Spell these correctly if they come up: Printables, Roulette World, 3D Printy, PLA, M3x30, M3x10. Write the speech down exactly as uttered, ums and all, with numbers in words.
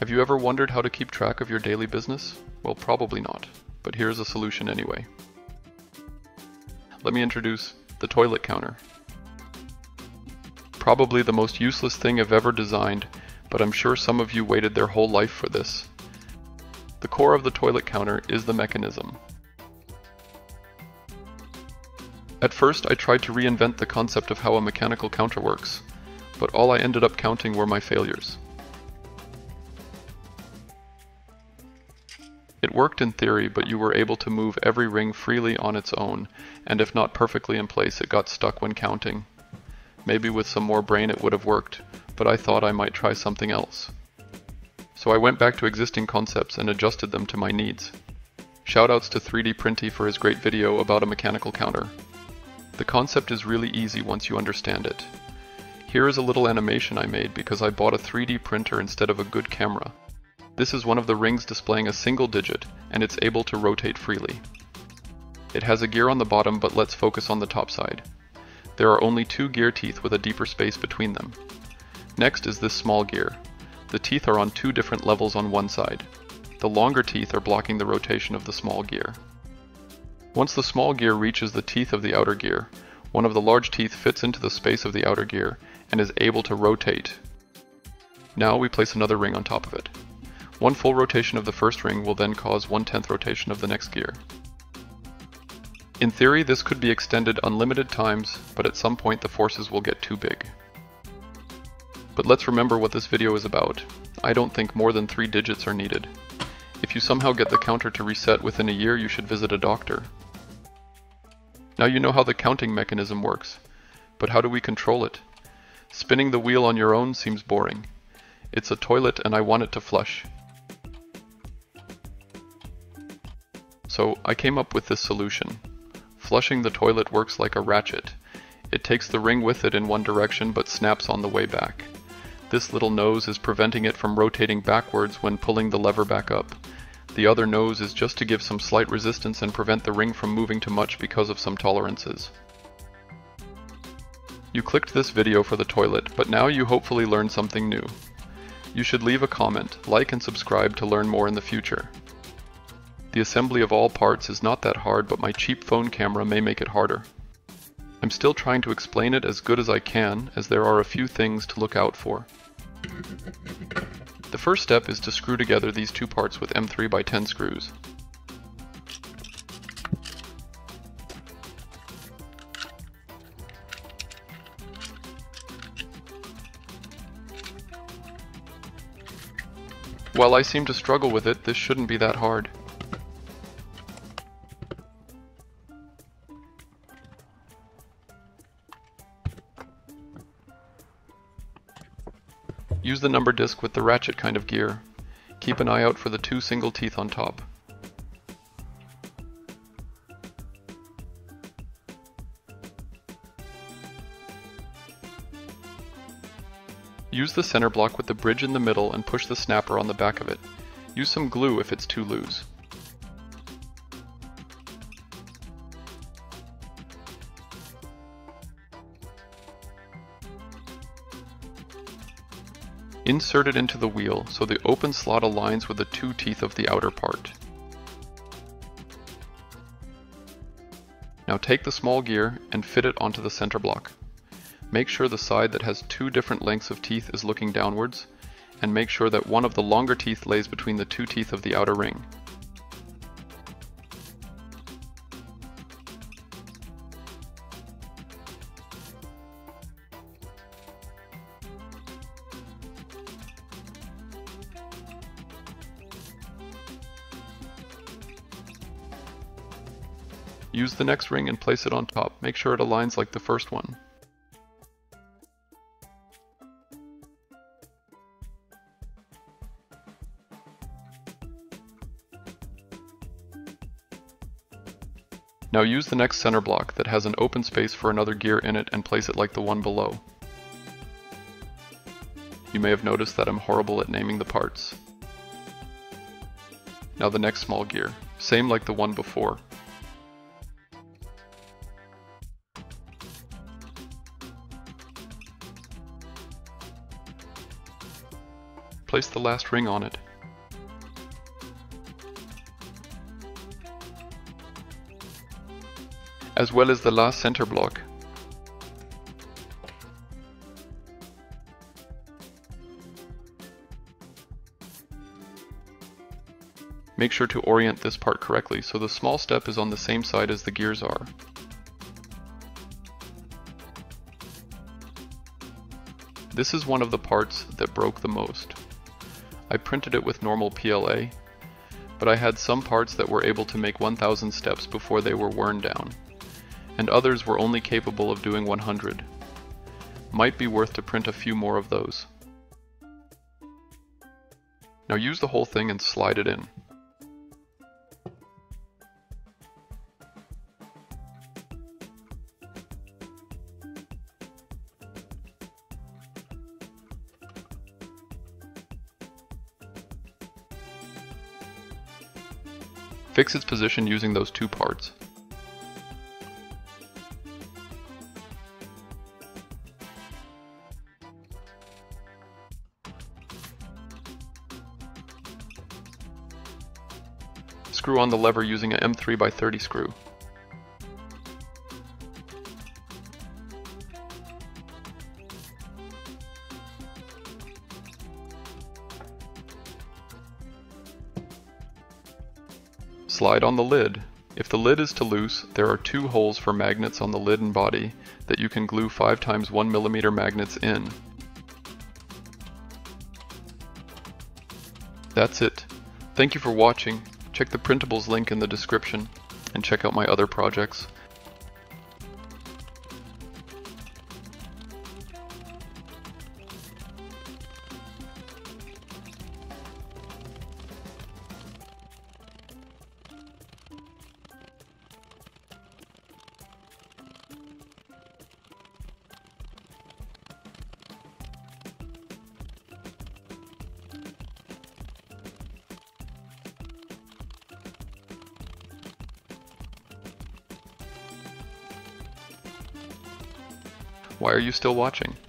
Have you ever wondered how to keep track of your daily business? Well, probably not, but here's a solution anyway. Let me introduce the toilet counter. Probably the most useless thing I've ever designed, but I'm sure some of you waited their whole life for this. The core of the toilet counter is the mechanism. At first, I tried to reinvent the concept of how a mechanical counter works, but all I ended up counting were my failures. It worked in theory, but you were able to move every ring freely on its own, and if not perfectly in place, it got stuck when counting. Maybe with some more brain it would have worked, but I thought I might try something else. So I went back to existing concepts and adjusted them to my needs. Shoutouts to three D Printy for his great video about a mechanical counter. The concept is really easy once you understand it. Here is a little animation I made because I bought a three D printer instead of a good camera. This is one of the rings displaying a single digit, and it's able to rotate freely. It has a gear on the bottom, but let's focus on the top side. There are only two gear teeth with a deeper space between them. Next is this small gear. The teeth are on two different levels on one side. The longer teeth are blocking the rotation of the small gear. Once the small gear reaches the teeth of the outer gear, one of the large teeth fits into the space of the outer gear and is able to rotate. Now we place another ring on top of it. One full rotation of the first ring will then cause one-tenth rotation of the next gear. In theory, this could be extended unlimited times, but at some point the forces will get too big. But let's remember what this video is about. I don't think more than three digits are needed. If you somehow get the counter to reset within a year, you should visit a doctor. Now you know how the counting mechanism works, but how do we control it? Spinning the wheel on your own seems boring. It's a toilet and I want it to flush. So I came up with this solution. Flushing the toilet works like a ratchet. It takes the ring with it in one direction but snaps on the way back. This little nose is preventing it from rotating backwards when pulling the lever back up. The other nose is just to give some slight resistance and prevent the ring from moving too much because of some tolerances. You clicked this video for the toilet, but now you hopefully learned something new. You should leave a comment, like and subscribe to learn more in the future. The assembly of all parts is not that hard, but my cheap phone camera may make it harder. I'm still trying to explain it as good as I can, as there are a few things to look out for. The first step is to screw together these two parts with M three by ten screws. While I seem to struggle with it, this shouldn't be that hard. Use the number disc with the ratchet kind of gear. Keep an eye out for the two single teeth on top. Use the center block with the bridge in the middle and push the snapper on the back of it. Use some glue if it's too loose. Insert it into the wheel so the open slot aligns with the two teeth of the outer part. Now take the small gear and fit it onto the center block. Make sure the side that has two different lengths of teeth is looking downwards, and make sure that one of the longer teeth lays between the two teeth of the outer ring. Use the next ring and place it on top. Make sure it aligns like the first one. Now use the next center block that has an open space for another gear in it and place it like the one below. You may have noticed that I'm horrible at naming the parts. Now the next small gear, same like the one before. place the last ring on it. As well as the last center block. Make sure to orient this part correctly so the small step is on the same side as the gears are. This is one of the parts that broke the most. I printed it with normal P L A, but I had some parts that were able to make one thousand steps before they were worn down, and others were only capable of doing one hundred. Might be worth to print a few more of those. Now use the whole thing and slide it in. Fix its position using those two parts. Screw on the lever using an M three by thirty screw. Slide on the lid. If the lid is too loose, there are two holes for magnets on the lid and body that you can glue five times one millimeter magnets in. That's it. Thank you for watching. Check the Printables link in the description and check out my other projects. Why are you still watching?